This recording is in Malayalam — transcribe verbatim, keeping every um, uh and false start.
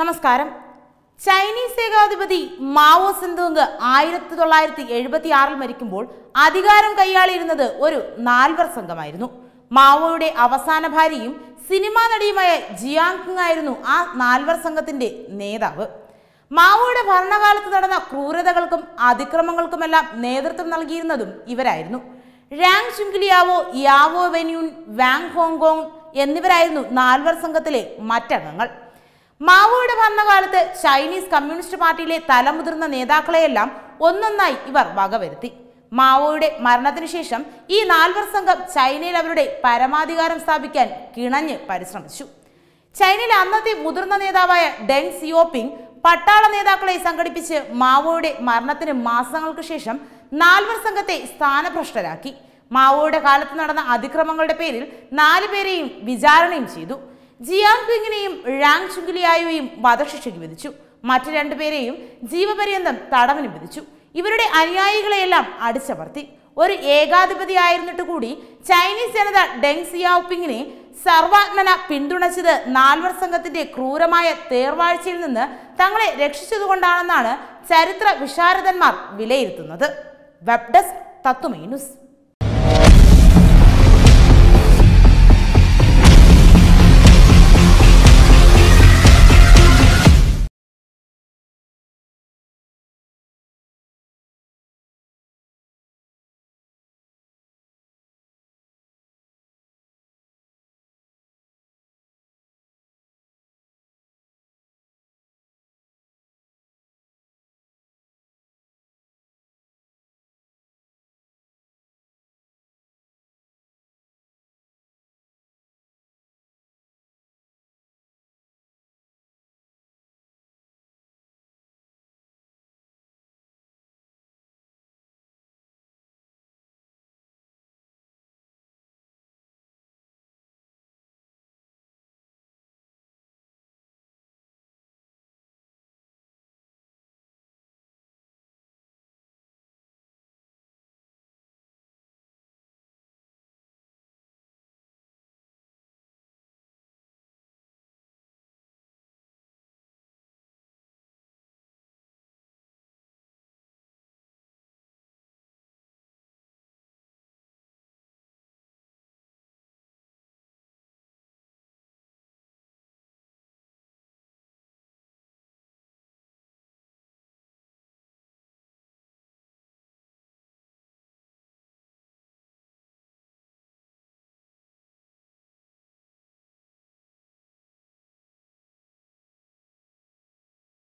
നമസ്കാരം. ചൈനീസ് ഏകാധിപതി മാവോ സെതുംഗ് ആയിരത്തി തൊള്ളായിരത്തി എഴുപത്തി ആറിൽ മരിക്കുമ്പോൾ അധികാരം കൈയാളിയിരുന്നത് ഒരു നാൽവർ സംഘമായിരുന്നു. മാവോയുടെ അവസാന ഭാര്യയും സിനിമാ നടിയുമായ ജിയാങ് ആയിരുന്നു ആ നാൽവർ സംഘത്തിന്റെ നേതാവ്. മാവോയുടെ ഭരണകാലത്ത് നടന്ന ക്രൂരതകൾക്കും അതിക്രമങ്ങൾക്കുമെല്ലാം നേതൃത്വം നൽകിയിരുന്നതും ഇവരായിരുന്നു. Deng Xiaoping, Yao Wenyuan, Wang Hongwen എന്നിവരായിരുന്നു നാൽവർ സംഘത്തിലെ മറ്റംഗങ്ങൾ. മാവോയുടെ ഭരണകാലത്ത് ചൈനീസ് കമ്മ്യൂണിസ്റ്റ് പാർട്ടിയിലെ തലമുതിർന്ന നേതാക്കളെയെല്ലാം ഒന്നൊന്നായി ഇവർ വകവരുത്തി. മാവോയുടെ മരണത്തിനു ശേഷം ഈ നാൽവർ സംഘം ചൈനയിൽ അവരുടെ പരമാധികാരം സ്ഥാപിക്കാൻ കിണഞ്ഞ് പരിശ്രമിച്ചു. ചൈനയിലെ അന്നത്തെ മുതിർന്ന നേതാവായ ഡെംഗ് സിയാओपिंഗ് പട്ടാള നേതാക്കളെ സംഘടിപ്പിച്ച് മാവോയുടെ മരണത്തിന് മാസങ്ങൾക്ക് ശേഷം നാൽവർ സംഘത്തെ സ്ഥാനഭ്രഷ്ടരാക്കി. മാവോയുടെ കാലത്ത് നടന്ന അതിക്രമങ്ങളുടെ പേരിൽ നാലുപേരെയും വിചാരണയും ചെയ്തു. ജിയാങിനെയും വാങ് ശുംഗലിയായോയും വധശിക്ഷയ്ക്ക് വിധിച്ചു. മറ്റു രണ്ടുപേരെയും ജീവപര്യന്തം തടവിന് വിധിച്ചു. ഇവരുടെ അനുയായികളെയെല്ലാം അടിച്ചമർത്തി. ഒരു ഏകാധിപതിയായിരുന്നിട്ട് കൂടി ചൈനീസ് ജനത ഡെംഗ് സിയാओपिंഗിനെ സർവാത്മന പിന്തുണച്ചത് നാൽവർ സംഘത്തിന്റെ ക്രൂരമായ തേർവാഴ്ചയിൽ നിന്ന് തങ്ങളെ രക്ഷിച്ചതുകൊണ്ടാണെന്നാണ് ചരിത്ര വിശാരദന്മാർ വിലയിരുത്തുന്നത്. വെബ് ഡെസ്ക് തത്തുമൈ ന്യൂസ്.